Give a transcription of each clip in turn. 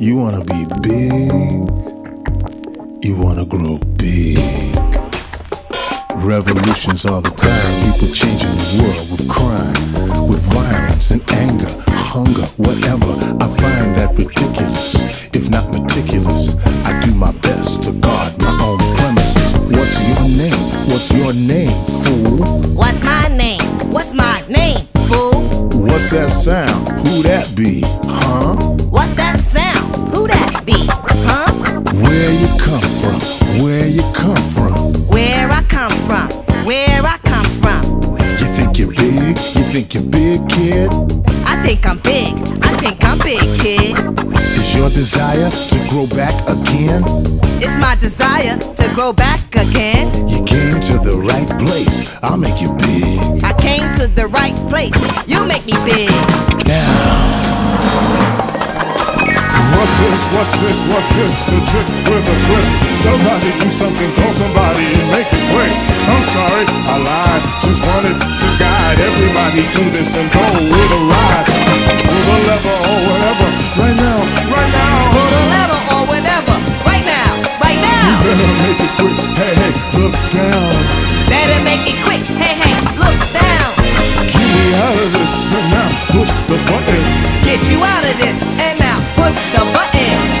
You want to be big, you want to grow big. Revolutions all the time, people changing the world with crime, with violence and anger, hunger, whatever. I find that ridiculous, if not meticulous. I do my best to guard my own premises. What's your name? What's your name, fool? What's my name? What's my name, fool? What's that sound? Who that be? Huh? What's that sound? Who that be, huh? Where you come from? Where you come from? Where I come from? Where I come from? You think you're big? You think you're big, kid? I think I'm big. I think I'm big, kid. Is your desire to grow back again? It's my desire to grow back again. You came to the right place. I'll make you big. I came to the right place. You make me big. Now. What's this? What's this? What's this? A trick with a twist. Somebody do something, call somebody and make it quick. I'm sorry, I lied. Just wanted to guide everybody through this and go with a ride, with a lever or whatever. Right now, right now. With a lever or whatever. Right now, right now. You better make it quick. Hey, hey, look down. Better make it quick. Hey, hey, look down. Get me out of this and now push the button. Get you out of this and now push the button.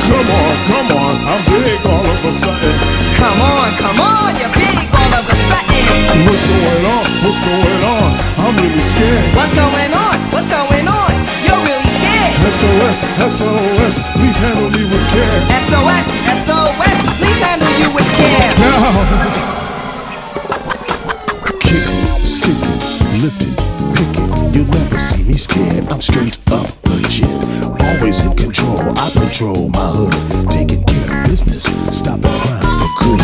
Come on, come on, I'm big all of a sudden. Come on, come on, you're big all of a sudden. What's going on? What's going on? I'm really scared. What's going on? What's going on? You're really scared. S.O.S., S.O.S., please handle me with care. S.O.S., S.O.S., please handle you with care. Now. Kick it, stick it, lift it, pick it. You'll never see me scared. I'm straight up legit. Always in control, I patrol my hood, taking care of business, stopping crime for good.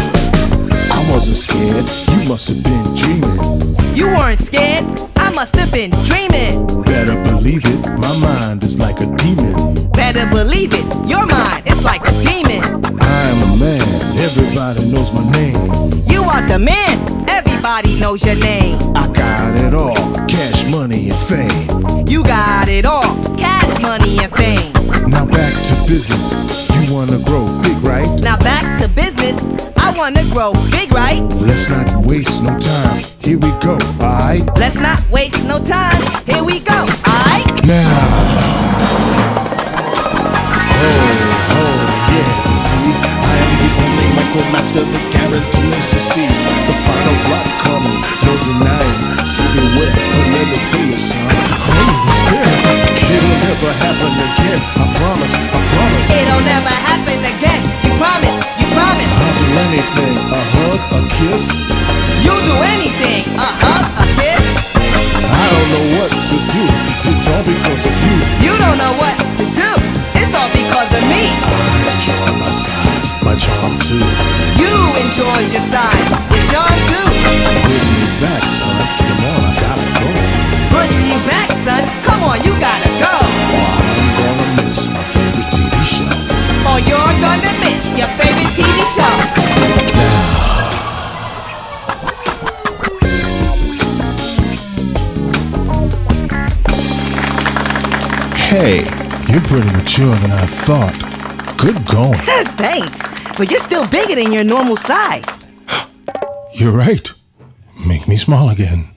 I wasn't scared, you must have been dreaming. You weren't scared, I must have been dreaming. Better believe it, my mind is like a demon. Better believe it, your mind is like a demon. I am a man, everybody knows my name. You are the man, everybody knows your name. I got it all, cash, money, and fame. You got it all, cash, money, and fame. Now back to business, you wanna grow big, right? Now back to business, I wanna grow big, right? Let's not waste no time, here we go, alright? Let's not waste no time, here we go, alright? Now, oh, oh, yeah, see, I am the only Micromaster that guarantees to seize the final rock coming, no denying, so beware, remember to your son. I'm scared, it'll never happen again, I promise, I promise. It'll never happen again, you promise, you promise. I'll do anything, a hug, a kiss. You'll do anything, a hug, a kiss. I don't know what to do, it's all because of you. You don't know what to do, it's all because of me. I enjoy my size, my charm too. You enjoy your size, your charm too. Bring me back, son, come on, I gotta go. Put you back, son, come on, you gotta go. Your favorite TV show. Hey, you're pretty mature than I thought. Good going. Thanks, but you're still bigger than your normal size. You're right. Make me small again.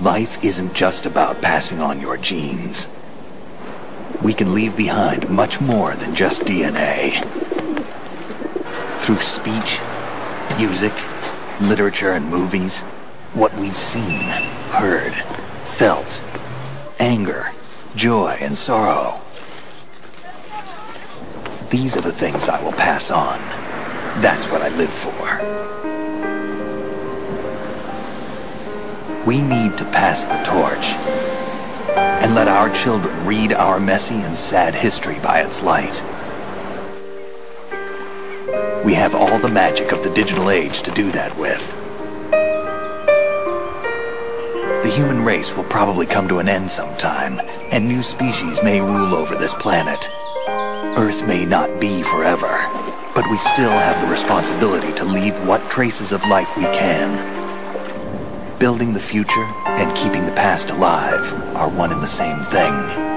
Life isn't just about passing on your genes. We can leave behind much more than just DNA. Through speech, music, literature, and movies, what we've seen, heard, felt, anger, joy, and sorrow. These are the things I will pass on. That's what I live for. We need to pass the torch and let our children read our messy and sad history by its light. We have all the magic of the digital age to do that with. The human race will probably come to an end sometime, and new species may rule over this planet. Earth may not be forever, but we still have the responsibility to leave what traces of life we can. Building the future and keeping the past alive are one and the same thing.